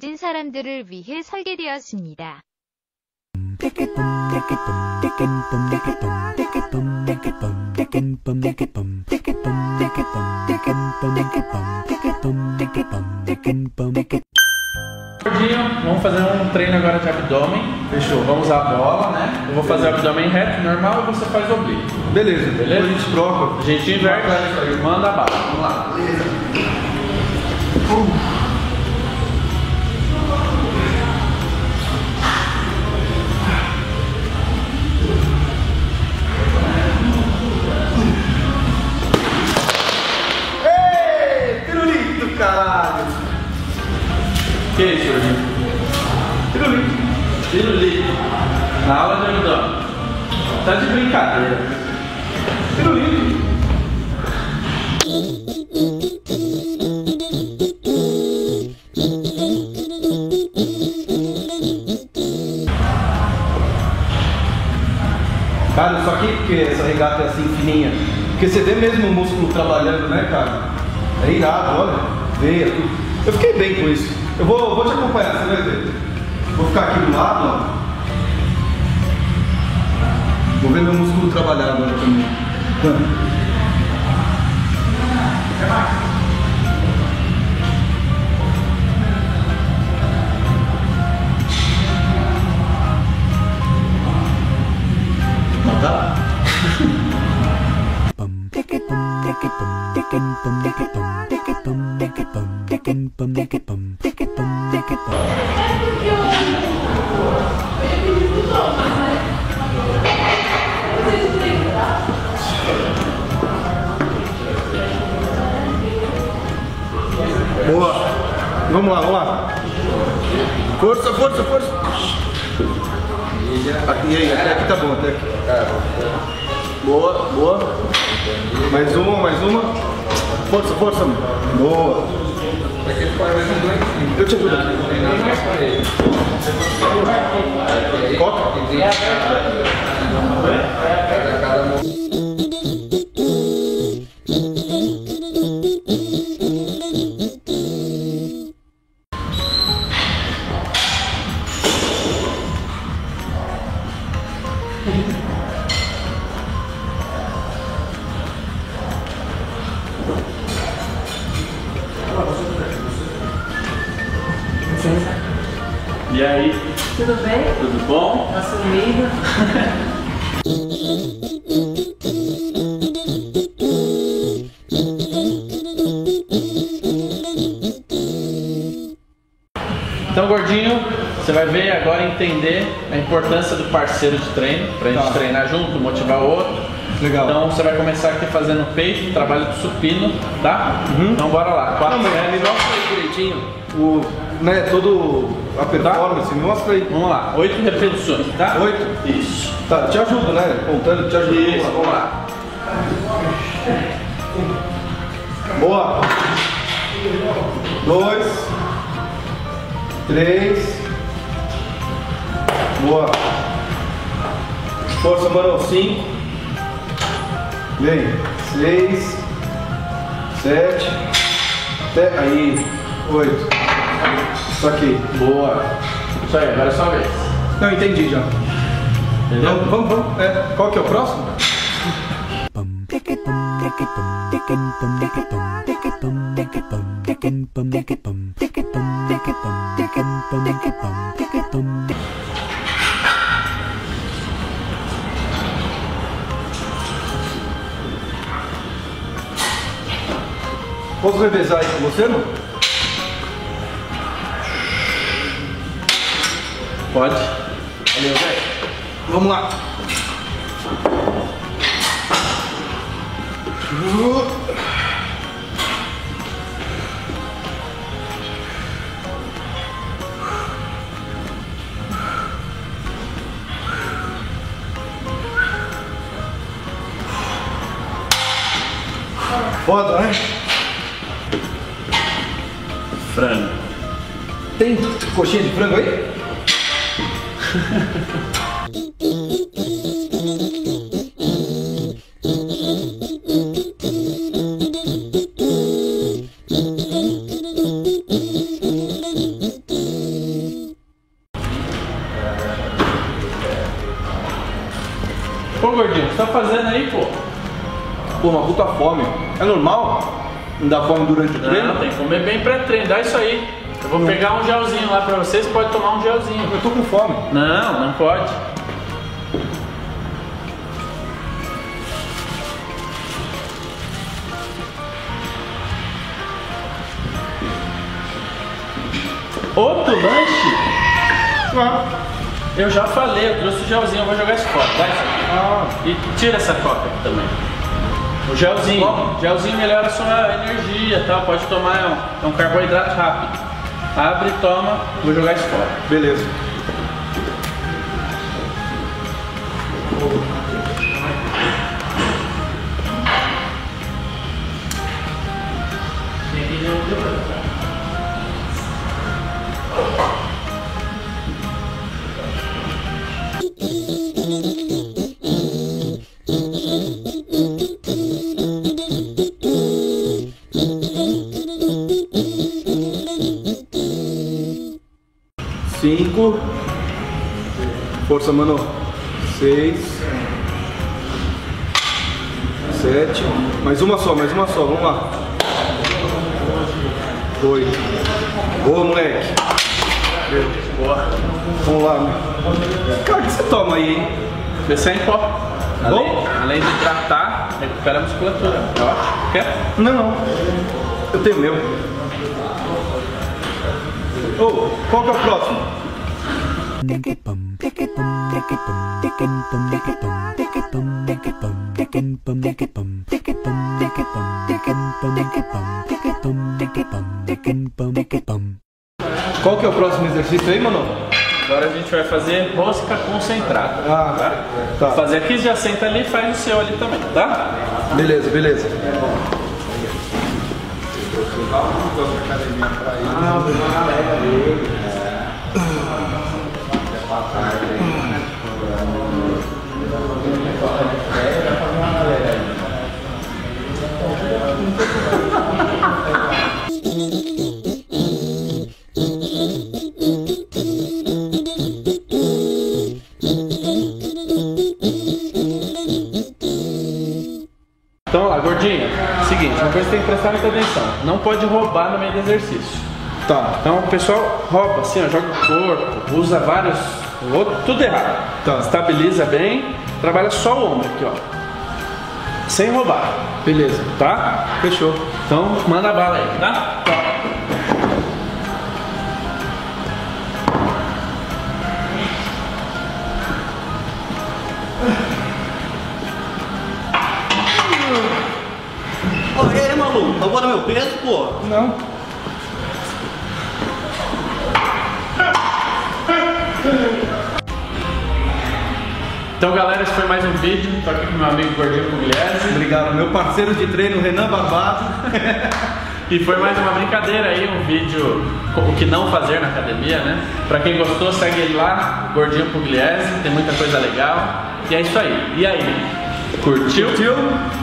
가진 사람들을 위해 설계되었습니다. Vamos fazer um treino agora de abdômen. Fechou, vamos usar a bola, né? Eu vou fazer o abdômen reto, normal, e você faz oblíquo. Beleza, beleza? A gente troca. A gente inverte, manda a bala. Vamos lá. Beleza. Que é isso, Gordinho? Pirulito. Pirulito. Na aula de abdômen. Tá de brincadeira. Pirulito. Cara, só que porque essa regata é assim fininha. Porque você vê mesmo o músculo trabalhando, né, cara? É irado, olha. Veia, tudo. Eu fiquei bem com isso. Eu vou te acompanhar, você vai ver. Vou ficar aqui do lado, ó. Vou ver meu músculo trabalhar agora também. Até mais. Não dá? Boa! Vamos lá, vamos lá! Força, força, força! E aí, até aqui tá bom, até aqui. Boa, boa! Mais uma, mais uma! Força, força! Boa! Eu te ajudo. E aí? Tudo bem? Tudo bom? Tá sumido. Então, Gordinho, você vai ver agora, entender a importância do parceiro de treino, pra gente treinar junto, motivar o outro. Legal. Então você vai começar aqui fazendo peito, trabalho de supino, tá? Uhum. Então bora lá. Me mostra aí direitinho todo a performance, tá? Me mostra aí. Vamos lá, 8 repetições, tá? 8? Isso. Tá, te ajudo, né? Contando, te ajudo. Isso, vamos lá. Boa. 2, 3. Boa. Força, mano, 5. Vem. 6, 7. Até aí. 8. Isso aqui. Boa. Isso aí, agora é só uma vez. Não, entendi já. Entendeu? Não, vamos. É. Qual que é o próximo? Posso revezar aí com você, mano? Pode. Valeu, velho. Vamos lá. Foda, né? Frango. Tem coxinha de frango aí? Ô gordinho, o que você tá fazendo aí, pô? Pô, uma puta fome. É normal? Não dá fome durante o treino? Não, tem que comer bem pré-treino, dá isso aí. Eu vou pegar um gelzinho lá pra vocês, pode tomar um gelzinho. Eu tô com fome. Não, não pode. Outro lanche? Não. Eu já falei, eu trouxe o gelzinho, eu vou jogar esse copo, dá isso aqui. Ah. E tira essa copa aqui também. O gelzinho. O gelzinho melhora a sua energia, tá? Pode tomar, é um carboidrato rápido. Abre, toma, vou jogar isso fora. Beleza. Cinco. Força, mano. 6. 7. Mais uma só. Vamos lá. 8. Boa, moleque. Boa. Vamos lá, meu. Cara, o que você toma aí, hein? Descer em pó. Além de hidratar, recupera a musculatura. Ó. Quer? Não. Eu tenho meu. Oh, qual que é o próximo? Qual que é o próximo exercício aí, mano? Agora a gente vai fazer rosca concentrada. Ah, tá? Tá. Fazer aqui, já senta ali e faz o seu ali também, tá? Beleza, beleza. Então lá, gordinho, seguinte, uma coisa que tem que prestar muita atenção, não pode roubar no meio do exercício. Tá. Então o pessoal rouba assim, ó, joga o corpo, usa vários, tudo errado. Tá. Estabiliza bem, trabalha só o ombro aqui, ó, sem roubar. Beleza. Tá? Fechou. Então manda a bala aí, tá? Tá. Tá bom no meu peso, pô? Não. Então, galera, esse foi mais um vídeo. Tô aqui com meu amigo Gordinho Pugliese. Obrigado, meu parceiro de treino, Renan Barbato. E foi mais uma brincadeira aí, um vídeo o que não fazer na academia, né? Pra quem gostou, segue ele lá, Gordinho Pugliese, tem muita coisa legal. E é isso aí. E aí? Curtiu?